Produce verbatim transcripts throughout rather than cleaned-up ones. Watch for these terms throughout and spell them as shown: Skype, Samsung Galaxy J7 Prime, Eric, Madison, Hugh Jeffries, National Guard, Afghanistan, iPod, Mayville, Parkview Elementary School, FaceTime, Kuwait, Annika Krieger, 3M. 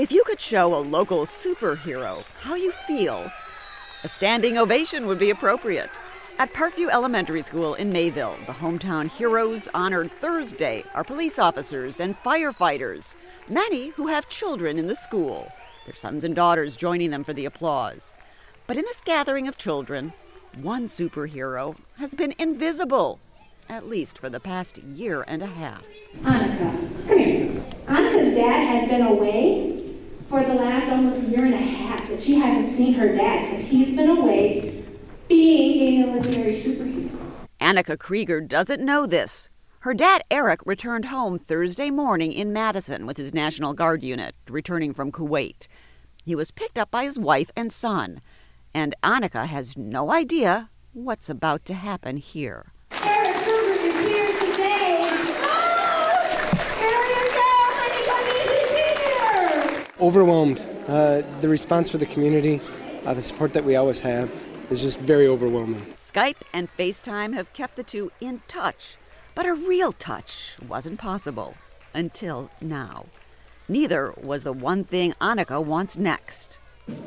If you could show a local superhero how you feel, a standing ovation would be appropriate. At Parkview Elementary School in Mayville, the hometown heroes honored Thursday are police officers and firefighters, many who have children in the school, their sons and daughters joining them for the applause. But in this gathering of children, one superhero has been invisible, at least for the past year and a half. Annika, come here. Annika's dad has been away for the last almost year and a half, and she hasn't seen her dad because he's been away being a military superhero. Annika Krieger doesn't know this. Her dad, Eric, returned home Thursday morning in Madison with his National Guard unit, returning from Kuwait. He was picked up by his wife and son, and Annika has no idea what's about to happen here. Overwhelmed. Uh, the response for the community, uh, the support that we always have, is just very overwhelming. Skype and FaceTime have kept the two in touch, but a real touch wasn't possible until now. Neither was the one thing Annika wants next.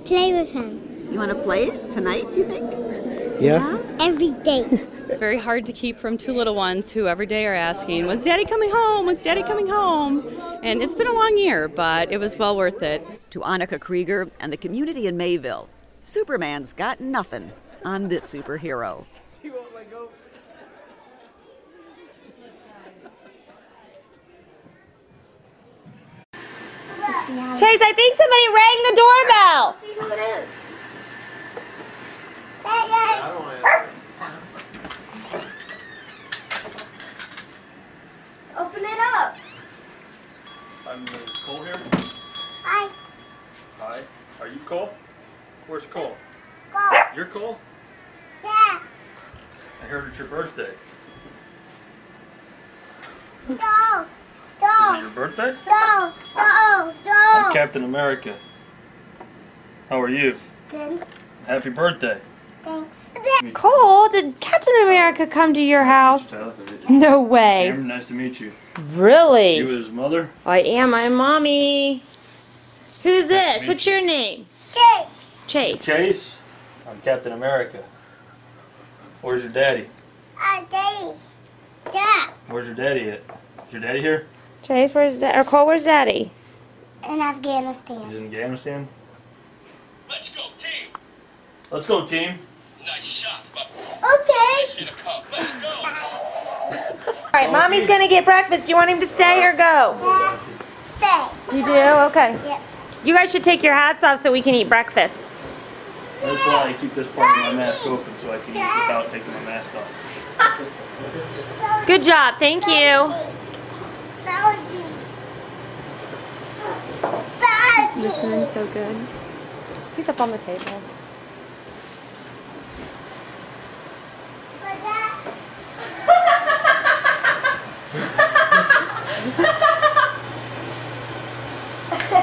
Play with him. You want to play it tonight, do you think? Yeah. yeah? Every day. Very hard to keep from two little ones who every day are asking, when's Daddy coming home? When's Daddy coming home? And it's been a long year, but it was well worth it. To Annika Krieger and the community in Mayville, Superman's got nothing on this superhero. She won't let go. Chase, I think somebody rang the doorbell. See who it is. I don't want to answer. Open it up. I'm Cole here. Hi. Hi. Are you Cole? Where's Cole? Cole. You're Cole? Yeah. I heard it's your birthday. No. No. Is it your birthday? No. No. No. I'm Captain America. How are you? Good. Happy birthday. Thanks. Cole, did Captain America come to your house? No way. Cameron, nice to meet you. Really? You his mother? I am. I'm Mommy. Who's nice this? What's you. your name? Chase. Chase. Chase? I'm Captain America. Where's your daddy? Uh, daddy. Yeah. Where's your daddy at? Is your daddy here? Chase, where's daddy? Or Cole, where's daddy? In Afghanistan. He's in Afghanistan? Let's go, team. Let's go, team. Nice shot, okay. Let's go. All right, Mommy's going to get breakfast. Do you want him to stay or go? Yeah. Stay. You do? Okay. Yep. You guys should take your hats off so we can eat breakfast. That's why I keep this part of my mask open, so I can eat without taking my mask off. Good job. Thank you. He's doing so good. He's up on the table.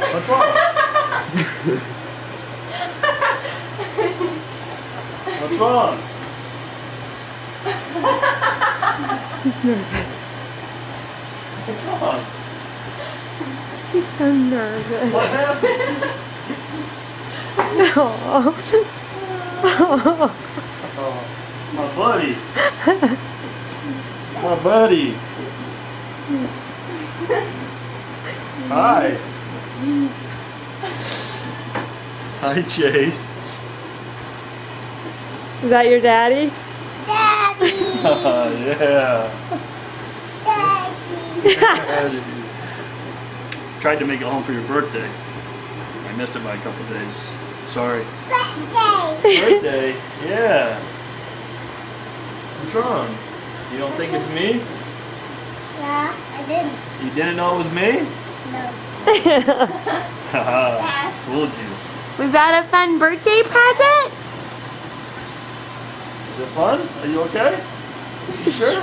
What's wrong? What's wrong? He's nervous. What's wrong? He's so nervous. What happened? Oh. Oh. Oh. My buddy. My buddy. Hi. Hi, Chase. Is that your daddy? Daddy! Oh, yeah. Daddy. Daddy. Tried to make it home for your birthday. I missed it by a couple days. Sorry. Birthday! Birthday? Yeah. What's wrong? You don't think it's me? Yeah, I didn't. You didn't know it was me? No. Fooled you. Was that a fun birthday present? Is it fun? Are you okay? You sure?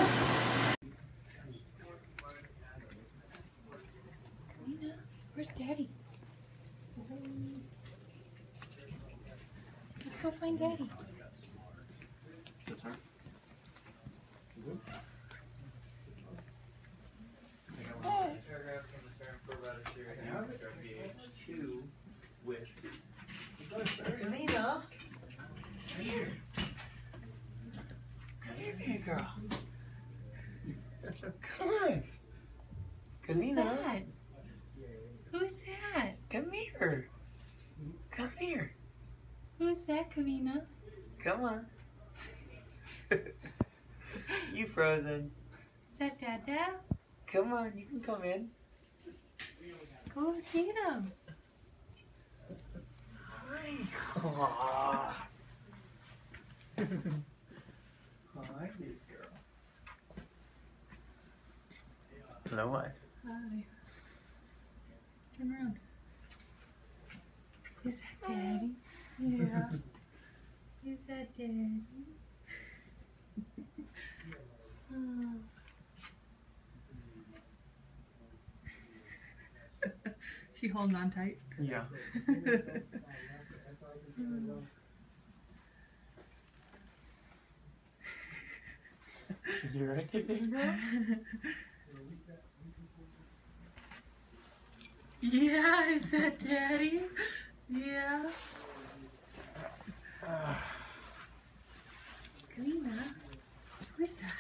Where's Daddy? Let's go find Daddy. Paragraph from the Parent Pro Rata Series, paragraph B H two. Come on. You frozen. Is that Dada? Come on, you can come in. Go see them. Hi. Hi, baby girl. Hello, wife. Hi. Turn around. Is that Daddy? Yeah. Is that Daddy? Oh. She holding on tight? Yeah. Mm. You're right there, baby girl? Yeah, is that Daddy? Yeah. Uh. Karina, who is that?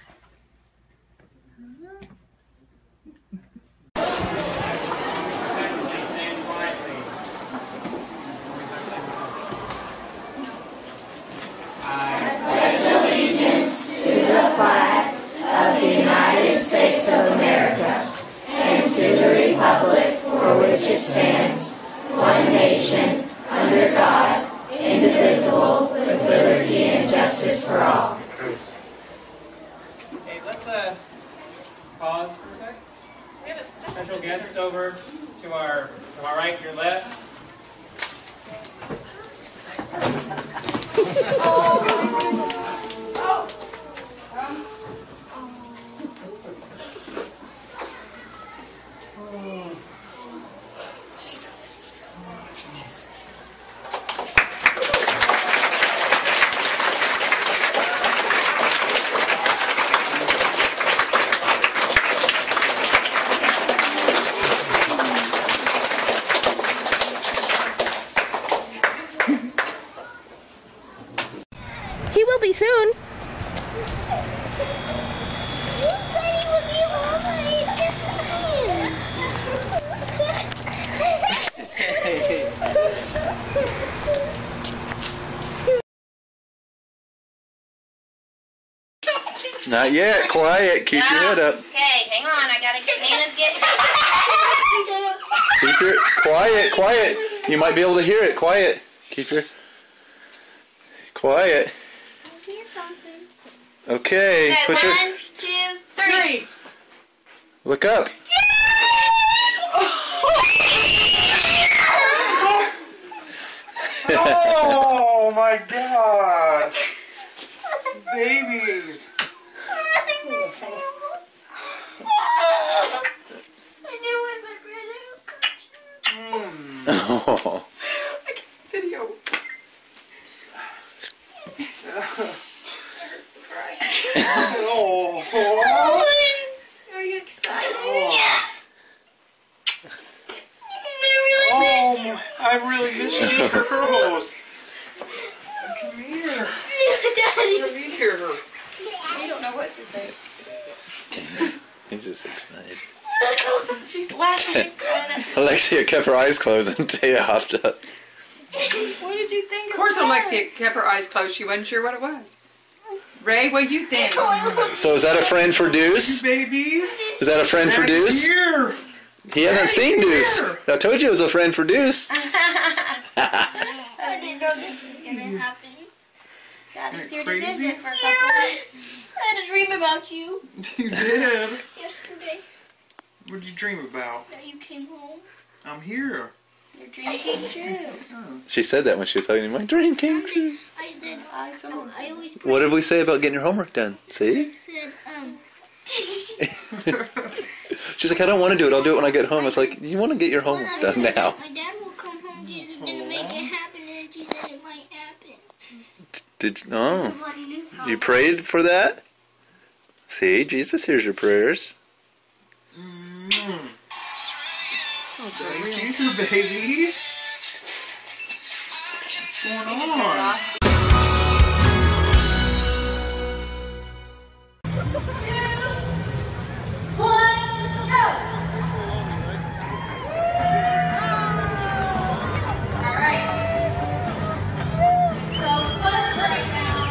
Not yet. Quiet. Keep no. your head up. Okay, hang on. I gotta get Nana's getting it. Keep your quiet. Quiet. You might be able to hear it. Quiet. Keep your quiet. I hear something. Okay. Okay, put one, your... two, three. three. Look up. Oh my God! Babies. Oh. I can video. Oh. Oh. Are you excited? Oh. Yes. I really oh, missed you. I really missed you, girls. Come here. Daddy. Come here. We don't know what to think. He's just excited. She's laughing. Alexia kept her eyes closed and Tia hopped up. What did you think of Of course that? Alexia kept her eyes closed. She wasn't sure what it was. Ray, what do you think? So is that a friend for Deuce? Baby. Is that a friend for Deuce? Here. He hasn't seen Deuce. I told you it was a friend for Deuce. I didn't know this was going to happen. God, he's here to visit for a couple of days. I had a dream about you. You did? Yesterday. What did you dream about? That you came home. I'm here. Your dream came true. Oh. She said that when she was hugging me. My dream came true. I did. I, um, I always pray. What did we say about getting your homework done? See? I said, um. She's like, I don't want to do it. I'll do it when I get home. I was like, you want to get your homework well, done now. My dad will come home and he's going to make it happen. And she said it might happen. Did you? No. Oh. You prayed for that? See, Jesus hears your prayers. Mm. Oh, thanks, you too, baby. What's going on? Two, one, go! All right. So, let's play now.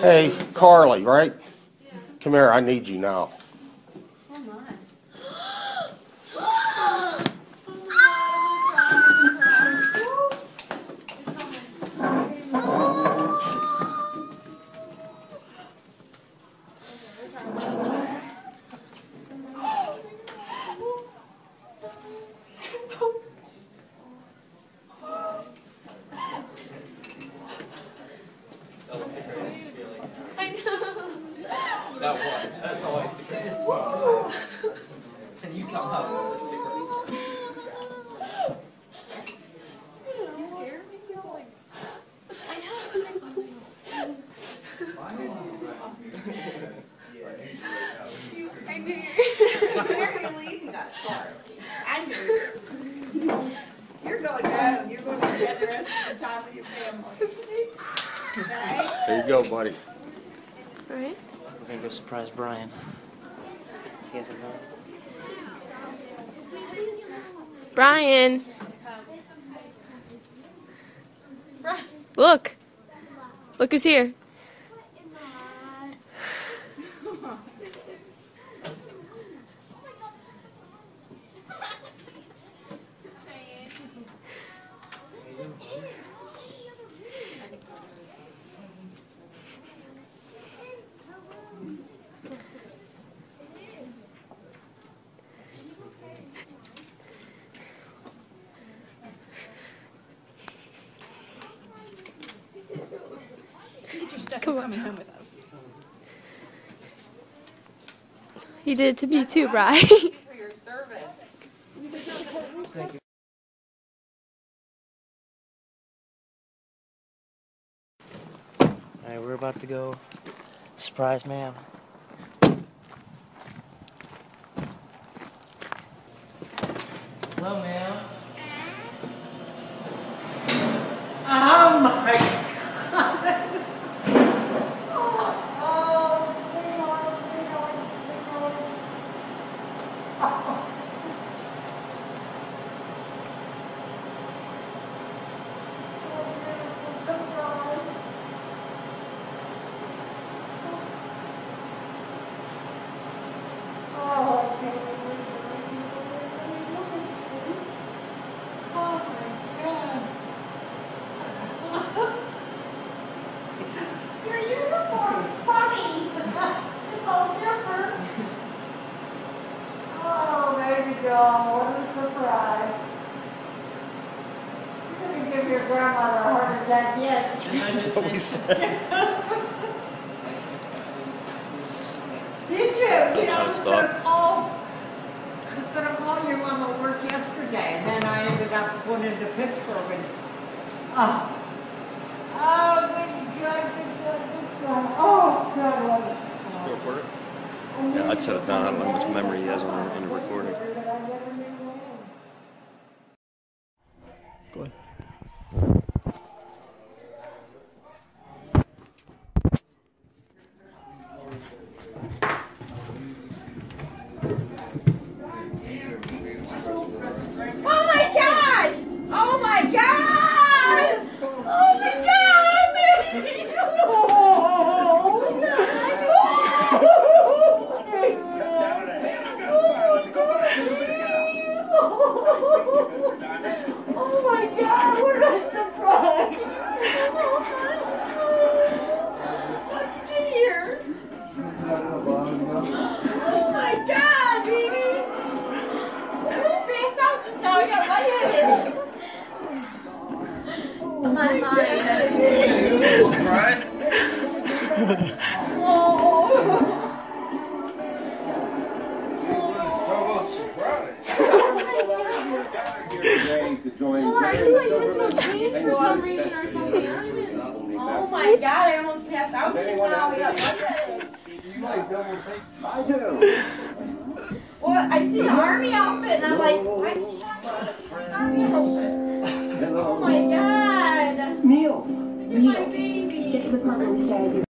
Hey, Carly, right? Yeah. Come here, I need you now. Surprise Brian. He hasn't known. Brian! Look! Look who's here. Coming home with us. You did it to me too, Bri. Thank you. All right, we're about to go surprise ma'am. Hello, ma'am. Oh my.